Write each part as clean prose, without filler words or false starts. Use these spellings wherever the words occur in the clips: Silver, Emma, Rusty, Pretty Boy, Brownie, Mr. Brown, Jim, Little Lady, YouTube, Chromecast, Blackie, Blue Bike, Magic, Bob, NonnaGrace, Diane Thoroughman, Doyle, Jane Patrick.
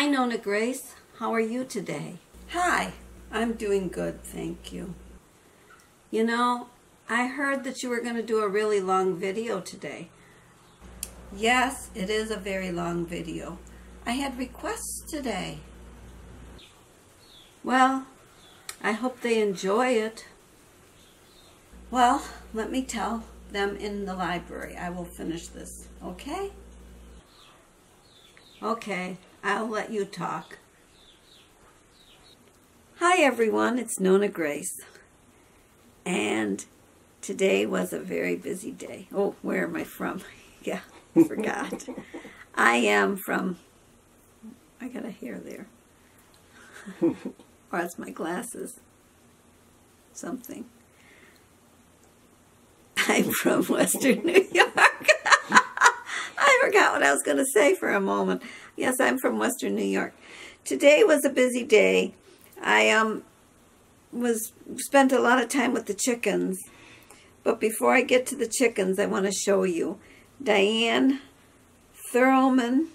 Hi, NonnaGrace. How are you today? Hi. I'm doing good, thank you. You know, I heard that you were going to do a really long video today. Yes, it is a very long video. I had requests today. Well, I hope they enjoy it. Well, let me tell them in the library. I will finish this, okay? Okay, I'll let you talk. Hi everyone, it's NonnaGrace. And today was a very busy day. Oh, where am I from? Yeah, I forgot. I am from, I got a hair there. Or it's my glasses. Something. I'm from Western New York. I forgot what I was going to say for a moment. Yes, I'm from Western New York. Today was a busy day. I spent a lot of time with the chickens, but before I get to the chickens, I want to show you Diane Thoroughman.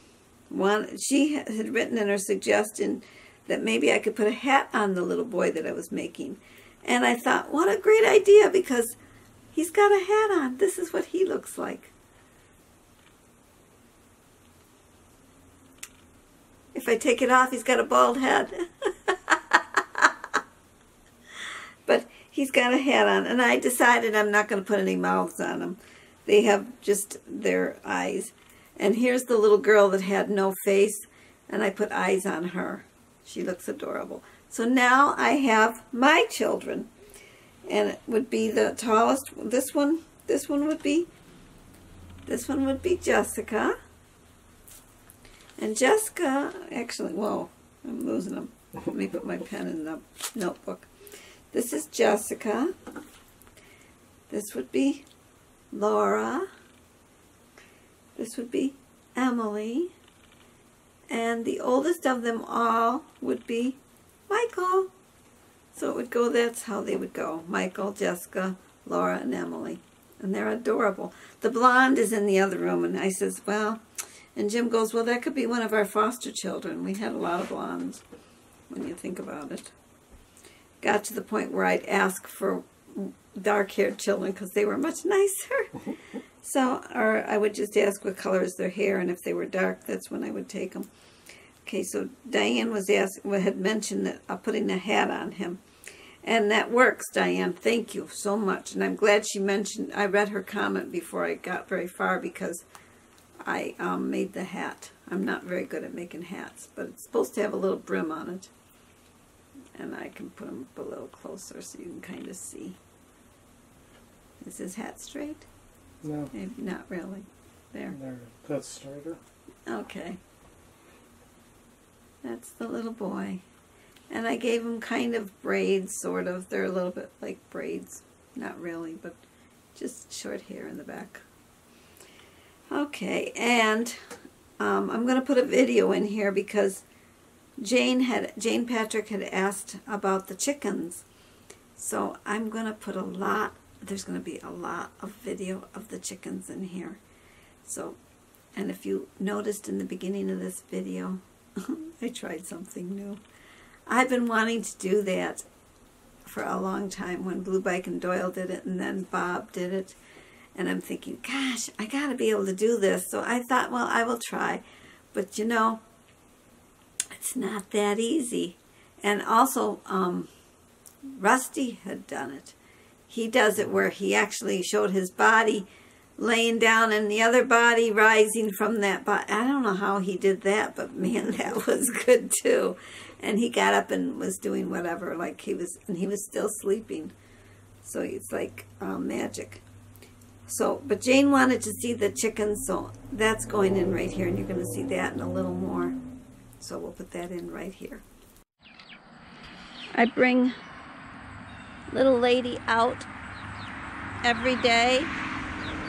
She had written in her suggestion that maybe I could put a hat on the little boy that I was making, and I thought, what a great idea, because he's got a hat on. This is what he looks like. If I take it off, he's got a bald head. But he's got a hat on, and I decided I'm not going to put any mouths on them. They have just their eyes. And here's the little girl that had no face, and I put eyes on her. She looks adorable. So now I have my children, and it would be the tallest. This one would be Jessica. And Jessica, actually, whoa, I'm losing them. Let me put my pen in the notebook. This is Jessica. This would be Laura. This would be Emily. And the oldest of them all would be Michael. So it would go, that's how they would go. Michael, Jessica, Laura, and Emily. And they're adorable. The blonde is in the other room, and I says, well, and Jim goes, well, that could be one of our foster children. We had a lot of blondes when you think about it. Got to the point where I'd ask for dark-haired children because they were much nicer. So, or I would just ask what color is their hair, and if they were dark, that's when I would take them. Okay, so Diane was had mentioned that putting a hat on him, and that works, Diane. Thank you so much, and I'm glad she mentioned. I read her comment before I got very far because I made the hat. I'm not very good at making hats, but it's supposed to have a little brim on it. And I can put him up a little closer so you can kind of see. Is his hat straight? No. Maybe not really. There. There. That's straighter. Okay. That's the little boy. And I gave him kind of braids, sort of. They're a little bit like braids. Not really, but just short hair in the back. Okay, and I'm going to put a video in here because Jane Patrick had asked about the chickens, so I'm going to put a lot, there's going to be a lot of video of the chickens in here. So, and if you noticed in the beginning of this video, I tried something new. I've been wanting to do that for a long time when Blue Bike and Doyle did it, and then Bob did it, and I'm thinking, gosh, I got to be able to do this. So I thought, well, I will try, but you know, it's not that easy. And also Rusty had done it. He does it where he actually showed his body laying down and the other body rising from that body. I don't know how he did that, but man, that was good too. And he got up and was doing whatever, like he was still sleeping. So it's like magic. So, but Jane wanted to see the chickens, so that's going in right here, and you're going to see that in a little more. So we'll put that in right here. I bring Little Lady out every day,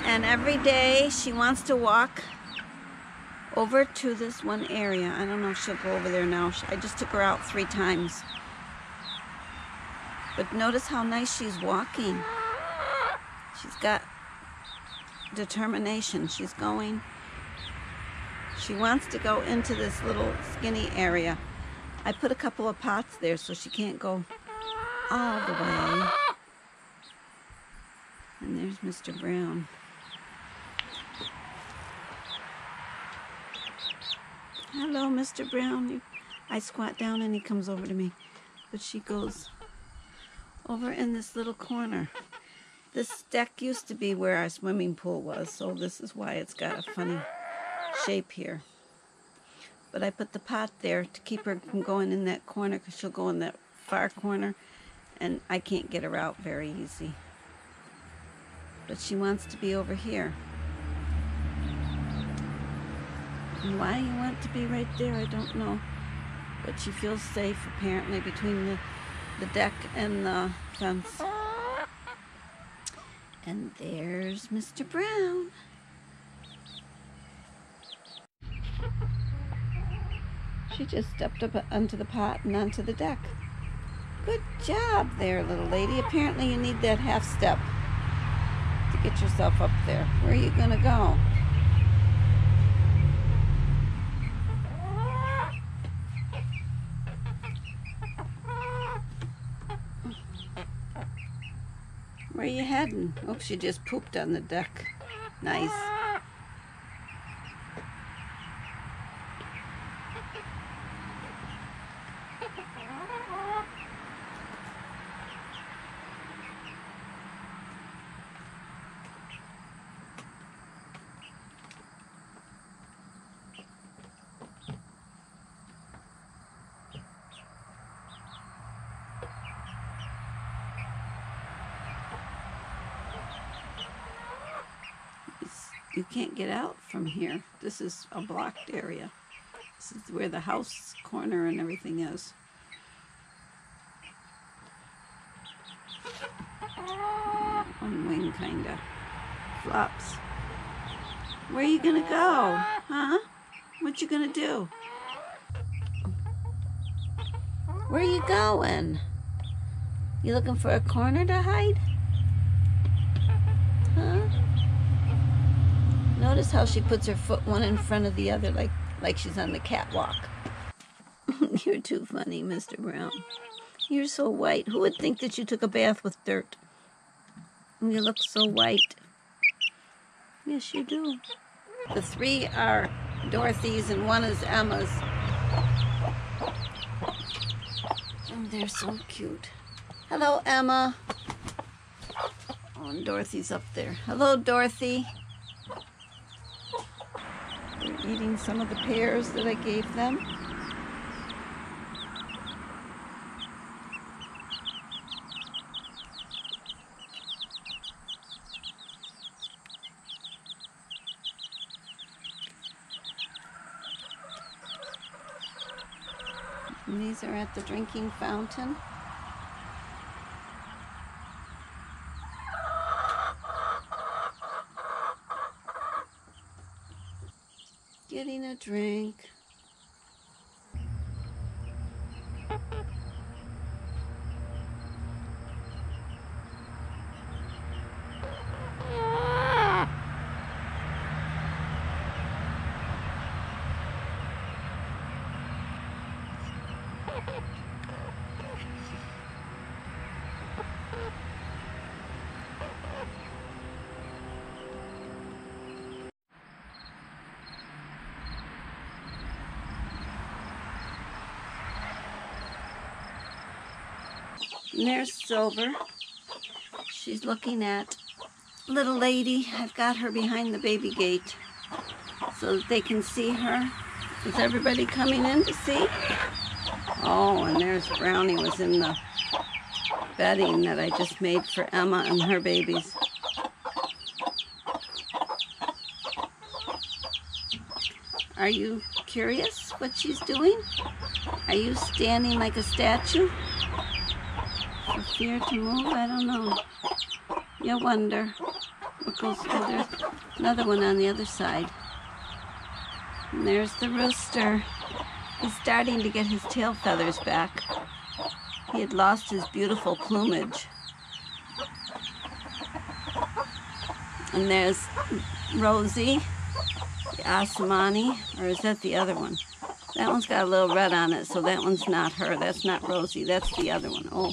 and every day she wants to walk over to this one area. I don't know if she'll go over there now. I just took her out 3 times. But notice how nice she's walking. She's got determination. She's going. She wants to go into this little skinny area. I put a couple of pots there so she can't go all the way. And there's Mr. Brown. Hello, Mr. Brown. I squat down and he comes over to me. But she goes over in this little corner. This deck used to be where our swimming pool was, so this is why it's got a funny shape here. But I put the pot there to keep her from going in that corner, because she'll go in that far corner, and I can't get her out very easy. But she wants to be over here. And why you want to be right there, I don't know. But she feels safe, apparently, between the deck and the fence. And there's Mr. Brown. She just stepped up onto the pot and onto the deck. Good job there, little lady. Apparently you need that half step to get yourself up there. Where are you gonna go? Where are you heading? Oh, she just pooped on the deck. Nice. You can't get out from here. This is a blocked area. This is where the house corner and everything is. One wing kinda flops. Where are you gonna go? Huh? What you gonna do? Where are you going? You looking for a corner to hide? Huh? Notice how she puts her foot one in front of the other like she's on the catwalk. You're too funny, Mr. Brown. You're so white. Who would think that you took a bath with dirt? You look so white. Yes, you do. The three are Dorothy's and one is Emma's. And they're so cute. Hello, Emma. Oh, and Dorothy's up there. Hello, Dorothy. They're eating some of the pears that I gave them. And these are at the drinking fountain. Getting a drink. And there's Silver. She's looking at Little Lady. I've got her behind the baby gate so that they can see her. Is everybody coming in to see? Oh, and there's Brownie was in the bedding that I just made for Emma and her babies. Are you curious what she's doing? Are you standing like a statue? For fear to move? I don't know. You wonder what goes through. There's another one on the other side. And there's the rooster. He's starting to get his tail feathers back. He had lost his beautiful plumage. And there's Rosie. The Asmani, or is that the other one? That one's got a little red on it, so that one's not her. That's not Rosie. That's the other one. Oh,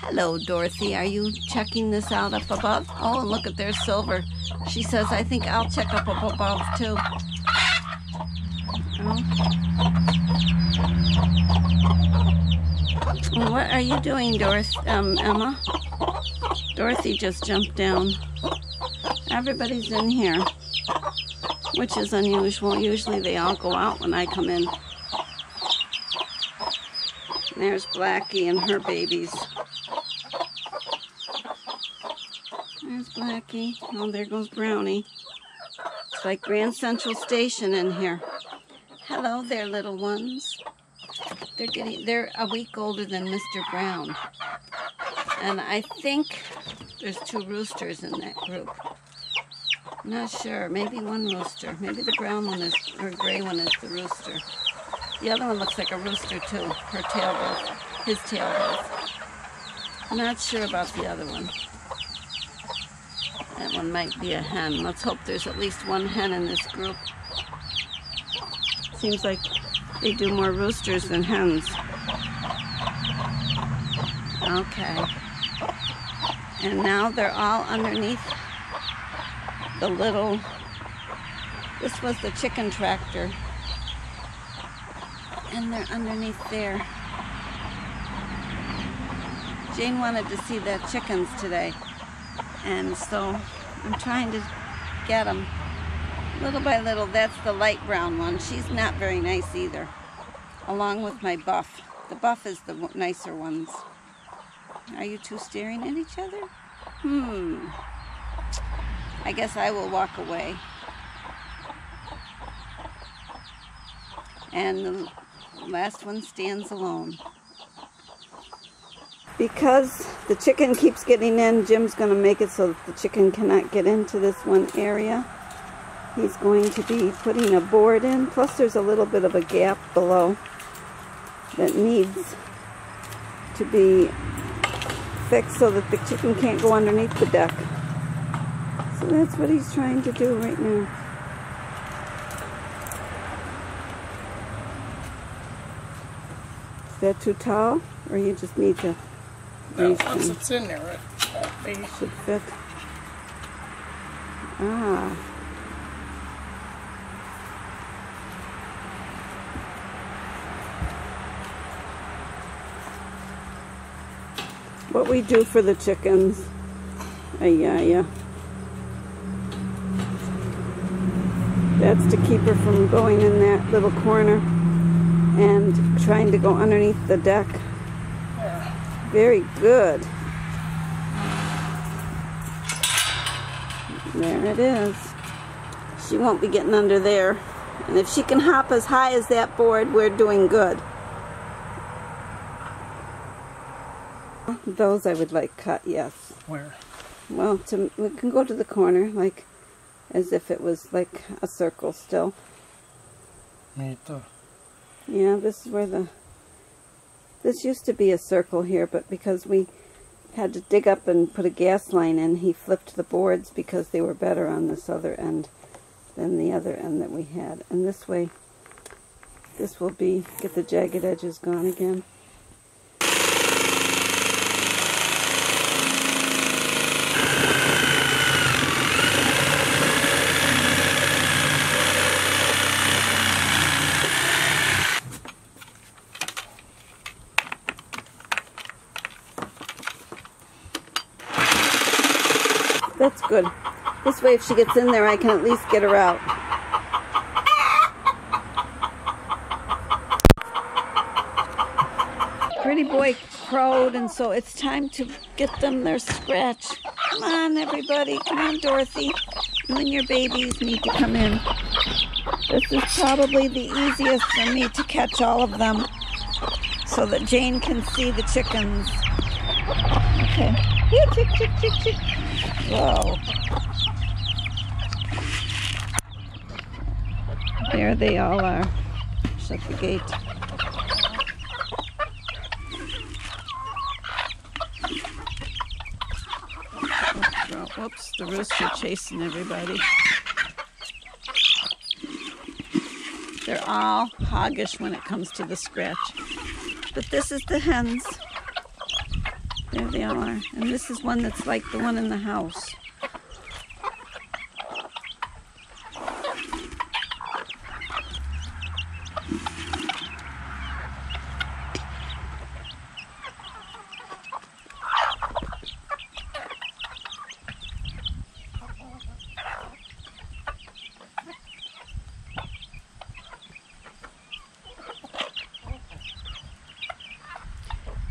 hello, Dorothy. Are you checking this out up above? Oh, and look at their Silver. She says, I think I'll check up above, too. Oh. What are you doing, Emma? Dorothy just jumped down. Everybody's in here, which is unusual. Usually they all go out when I come in. There's Blackie and her babies. There's Blackie. Oh, there goes Brownie. It's like Grand Central Station in here. Hello there, little ones. They're a week older than Mr. Brown. And I think there's two roosters in that group. I'm not sure. Maybe one rooster. Maybe the brown one is, or gray one is the rooster. The other one looks like a rooster, too. Her tail goes. His tail goes. I'm not sure about the other one. That one might be a hen. Let's hope there's at least one hen in this group. Seems like they do more roosters than hens. Okay. And now they're all underneath the little... This was the chicken tractor. And they're underneath there. Jane wanted to see the chickens today, and so I'm trying to get them. Little by little, that's the light brown one. She's not very nice either, along with my buff. The buff is the nicer ones. Are you two staring at each other? I guess I will walk away. And the last one stands alone. Because the chicken keeps getting in, Jim's going to make it so that the chicken cannot get into this one area. He's going to be putting a board in, plus there's a little bit of a gap below that needs to be fixed so that the chicken can't go underneath the deck. So that's what he's trying to do right now. Is that too tall, or you just need to... No, once it's in there, it should fit. Ah. What we do for the chickens. That's to keep her from going in that little corner and trying to go underneath the deck. Very good. There it is. She won't be getting under there. And if she can hop as high as that board, we're doing good. Those I would like cut, yes. Where? Well, we can go to the corner, like, as if it was like a circle still. Yeah, this is where the... This used to be a circle here, but because we had to dig up and put a gas line in, he flipped the boards because they were better on this other end than the other end that we had. And this way, this will be... Get the jagged edges gone again. That's good. This way, if she gets in there, I can at least get her out. Pretty Boy crowed, and so it's time to get them their scratch. Come on, everybody. Come on, Dorothy. You and your babies need to come in. This is probably the easiest for me to catch all of them so that Jane can see the chickens. Okay. Here, chick, chick, chick, chick. Whoa. There they all are. Shut the gate. Whoops, the rooster chasing everybody. They're all hoggish when it comes to the scratch. But this is the hens. There they are. And this is one that's like the one in the house.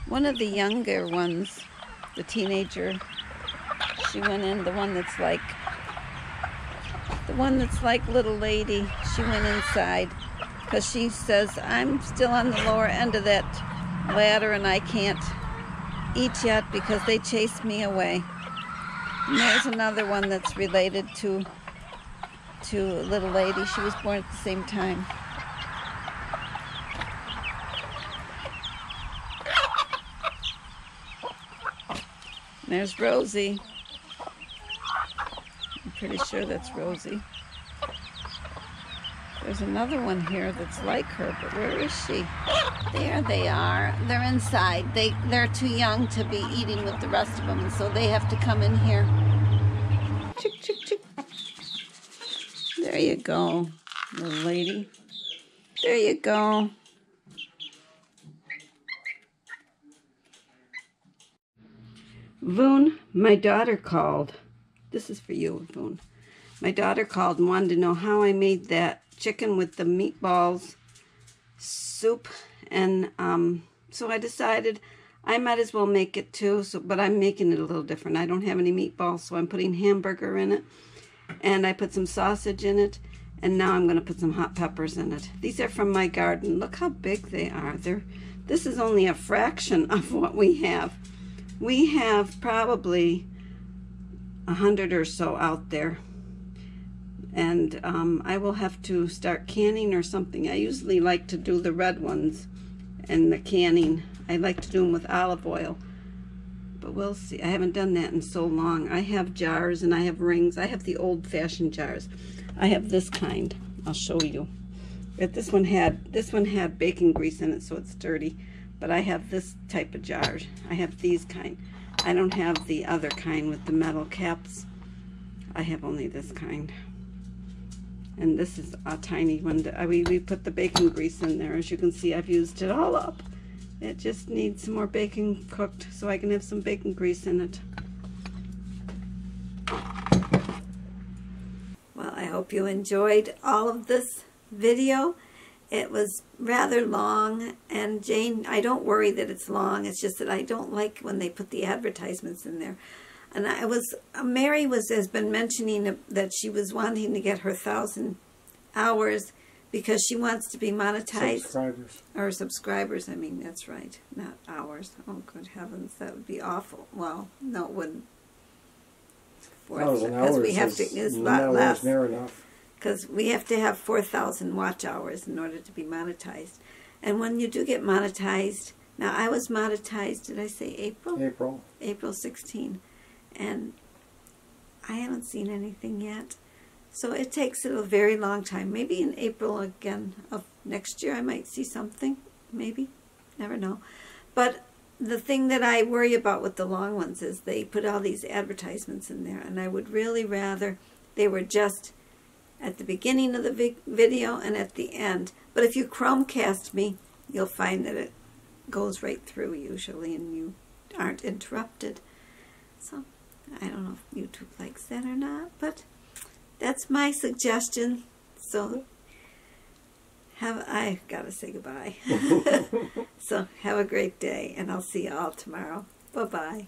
One of the younger ones, the teenager, she went in, the one that's like Little Lady, she went inside because she says, I'm still on the lower end of that ladder and I can't eat yet because they chased me away. And there's another one that's related to Little Lady. She was born at the same time. There's Rosie. I'm pretty sure that's Rosie. There's another one here that's like her, but where is she? There they are. They're inside. They're too young to be eating with the rest of them, and so they have to come in here. Chick, chick, chick. There you go, little lady. There you go. Voon, my daughter called. This is for you, Voon. My daughter called and wanted to know how I made that chicken with the meatballs soup. And so I decided I might as well make it too, but I'm making it a little different. I don't have any meatballs, so I'm putting hamburger in it. And I put some sausage in it. And now I'm going to put some hot peppers in it. These are from my garden. Look how big they are. This is only a fraction of what we have. We have probably 100 or so out there, and I will have to start canning or something. I usually like to do the red ones and the canning. I like to do them with olive oil, but we'll see. I haven't done that in so long. I have jars and I have rings. I have the old-fashioned jars. I have this kind. I'll show you. But this one had bacon grease in it, so it's dirty. But I have this type of jar. I have these kind. I don't have the other kind with the metal caps. I have only this kind. And this is a tiny one. We put the bacon grease in there. As you can see, I've used it all up. It just needs some more bacon cooked so I can have some bacon grease in it. Well, I hope you enjoyed all of this video. It was rather long, and Jane, I don't worry that it's long. It's just that I don't like when they put the advertisements in there. And Mary has been mentioning that she was wanting to get her 1,000 hours because she wants to be monetized. Subscribers. Or subscribers, I mean, that's right. Not hours. Oh, good heavens, that would be awful. Well, no, it wouldn't. 4,000 hours we have is a lot less. Near enough. Because we have to have 4,000 watch hours in order to be monetized. And when you do get monetized, now I was monetized, did I say April? April. April 16. And I haven't seen anything yet. So it takes a very long time. Maybe in April again of next year I might see something. Maybe. Never know. But the thing that I worry about with the long ones is they put all these advertisements in there. And I would really rather they were just at the beginning of the video and at the end. But if you Chromecast me, you'll find that it goes right through usually and you aren't interrupted. So I don't know if YouTube likes that or not, but that's my suggestion. So I've got to say goodbye. So have a great day, and I'll see you all tomorrow. Bye-bye.